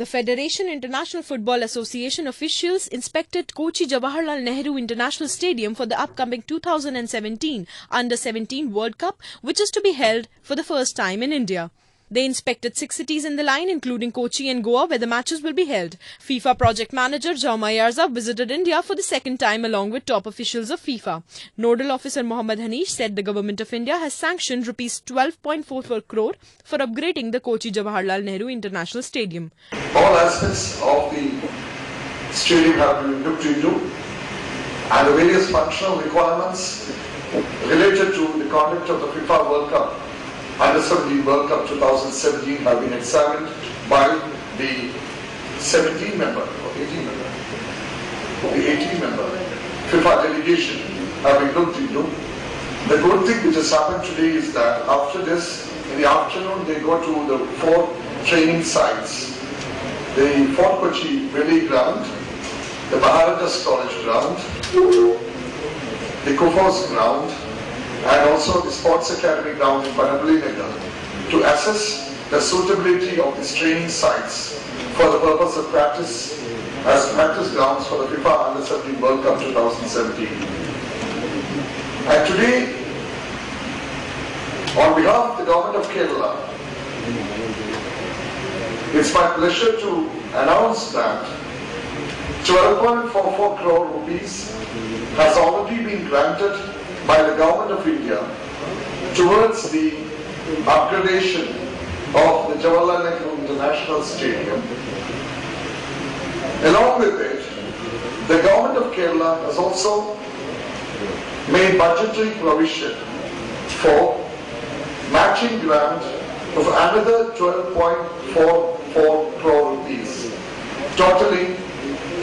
The Federation International Football Association officials inspected Kochi Jawaharlal Nehru International Stadium for the upcoming 2017 Under-17 World Cup, which is to be held for the first time in India. They inspected 6 cities in the line, including Kochi and Goa, where the matches will be held. FIFA project manager Jauma Yarza visited India for the second time along with top officials of FIFA. Nodal officer Mohammed Haneesh said the government of India has sanctioned ₹12.44 crore for upgrading the Kochi Jawaharlal Nehru International Stadium. All aspects of the stadium have been looked into, and the various functional requirements related to the conduct of the FIFA World Cup Under-17 World Cup 2017 have been examined by the 18-member FIFA delegation have been looked into. The good thing which has happened today is that after this, in the afternoon, they go to the 4 training sites: the Fort Kochi Valley ground, the Maharajas College ground, the Kofos ground, and also the sports academy ground in Panamalinagar, to assess the suitability of these training sites for the purpose of practice as practice grounds for the FIFA Under-17 World Cup 2017. And today, on behalf of the government of Kerala, it's my pleasure to announce that ₹12.44 crore has already been granted by the Government of India towards the upgradation of the Jawaharlal Nehru International Stadium. Along with it, the Government of Kerala has also made budgetary provision for matching grant of another ₹12.44 crore, totaling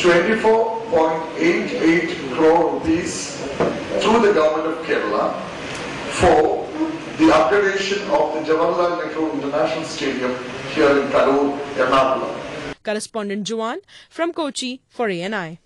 ₹24.88 crore through the Government of Kerala for the upgradation of the Jawaharlal Nehru International Stadium here in Ernakulam. Correspondent Juwan from Kochi for ANI.